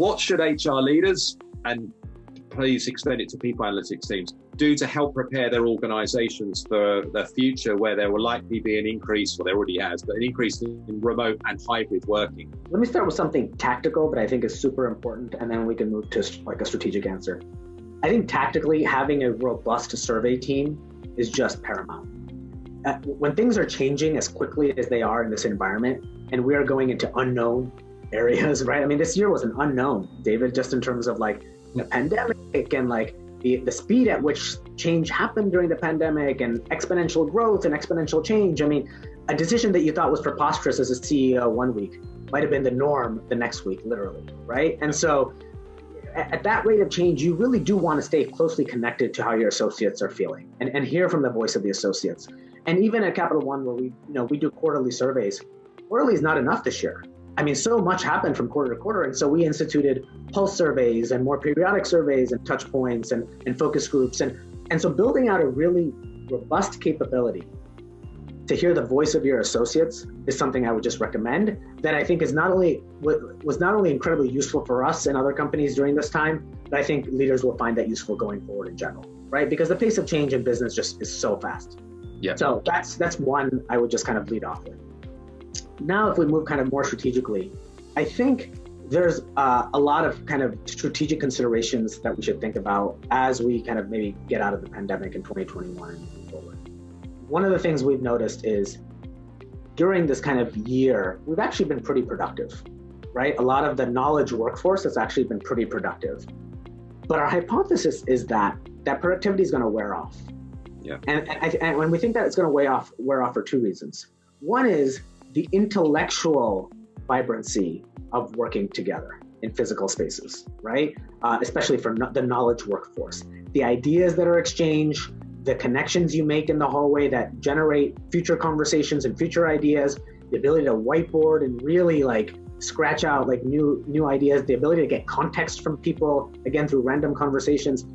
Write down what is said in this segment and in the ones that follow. What should HR leaders, and please extend it to people analytics teams, do to help prepare their organizations for the future where there will likely be an increase, well there already has, but an increase in remote and hybrid working? Let me start with something tactical, but I think is super important, and then we can move to like a strategic answer. I think tactically, having a robust survey team is just paramount. When things are changing as quickly as they are in this environment, and we are going into unknown areas, right? I mean, this year was an unknown, David, just in terms of like the pandemic and like the speed at which change happened during the pandemic and exponential growth and exponential change. I mean, a decision that you thought was preposterous as a CEO one week might have been the norm the next week, literally, right? And so at that rate of change, you really do want to stay closely connected to how your associates are feeling and hear from the voice of the associates. And even at Capital One, where we do quarterly surveys, quarterly is not enough this year. I mean, so much happened from quarter to quarter, and so we instituted pulse surveys and more periodic surveys and touch points and focus groups. And so building out a really robust capability to hear the voice of your associates is something I would just recommend, that I think is was not only incredibly useful for us and other companies during this time, but I think leaders will find that useful going forward in general, right? Because the pace of change in business just is so fast. Yeah. So that's one I would just kind of lead off with. Now, if we move kind of more strategically, I think there's a lot of kind of strategic considerations that we should think about as we kind of maybe get out of the pandemic in 2021 and moving forward. One of the things we've noticed is during this kind of year, we've actually been pretty productive, right? A lot of the knowledge workforce has actually been pretty productive. But our hypothesis is that productivity is going to wear off. Yeah. And when we think that it's going to wear off for two reasons. One is the intellectual vibrancy of working together in physical spaces, right? Especially for the knowledge workforce. The ideas that are exchanged, the connections you make in the hallway that generate future conversations and future ideas, the ability to whiteboard and really like scratch out like new ideas, the ability to get context from people, again, through random conversations,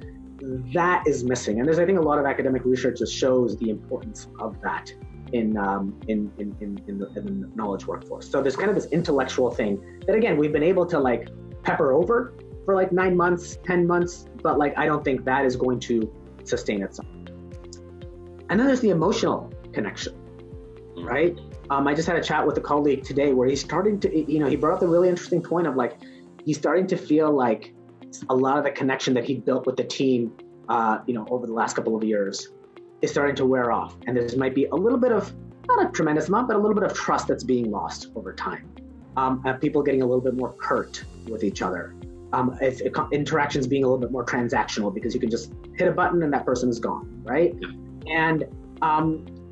that is missing. And there's, I think, a lot of academic research that shows the importance of that in the knowledge workforce. So there's kind of this intellectual thing that, again, we've been able to like pepper over for like 9 months, 10 months, but like, I don't think that is going to sustain itself. And then there's the emotional connection, right? I just had a chat with a colleague today where he's starting to, he brought up a really interesting point of like, he's starting to feel like a lot of the connection that he built with the team, over the last couple of years is starting to wear off. And there might be a little bit of, not a tremendous amount, but a little bit of trust that's being lost over time. People getting a little bit more curt with each other. Interactions being a little bit more transactional because you can just hit a button and that person is gone, right? And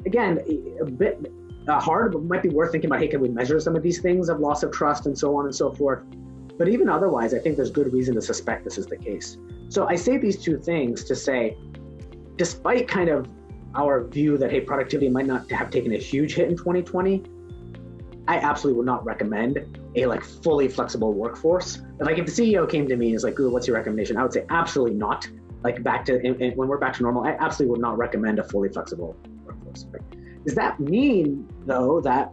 again, a bit hard, but might be worth thinking about, hey, can we measure some of these things of loss of trust and so on and so forth? But even otherwise, I think there's good reason to suspect this is the case. So I say these two things to say, despite kind of our view that, hey, productivity might not have taken a huge hit in 2020, I absolutely would not recommend a like fully flexible workforce. But, like, if the CEO came to me and is like, Guru, what's your recommendation? I would say absolutely not. Like when we're back to normal, I absolutely would not recommend a fully flexible workforce. Right? Does that mean though, that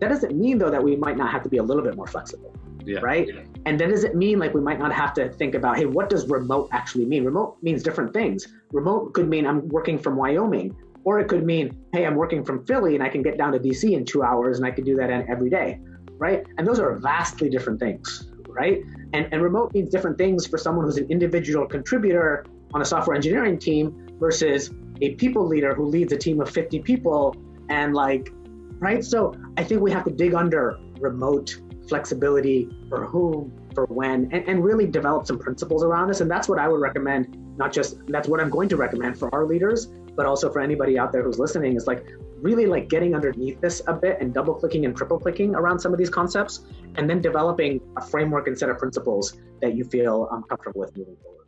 doesn't mean though that we might not have to be a little bit more flexible, yeah, right? Yeah. And that doesn't mean like we might not have to think about, hey, what does remote actually mean? Remote means different things. Remote could mean I'm working from Wyoming, or it could mean, hey, I'm working from Philly and I can get down to DC in 2 hours and I can do that every day, right? And those are vastly different things, right? And remote means different things for someone who's an individual contributor on a software engineering team versus a people leader who leads a team of 50 people and like, right? So I think we have to dig under remote flexibility, for whom, for when, and really develop some principles around this. And that's what I would recommend, that's what I'm going to recommend for our leaders, but also for anybody out there who's listening is like really like getting underneath this a bit and double clicking and triple clicking around some of these concepts, and then developing a framework and set of principles that you feel comfortable with moving forward.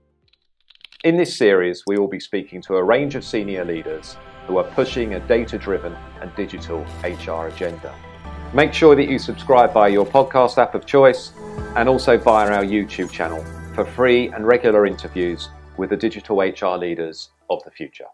In this series, we will be speaking to a range of senior leaders who are pushing a data-driven and digital HR agenda. Make sure that you subscribe via your podcast app of choice and also via our YouTube channel for free and regular interviews with the digital HR leaders of the future.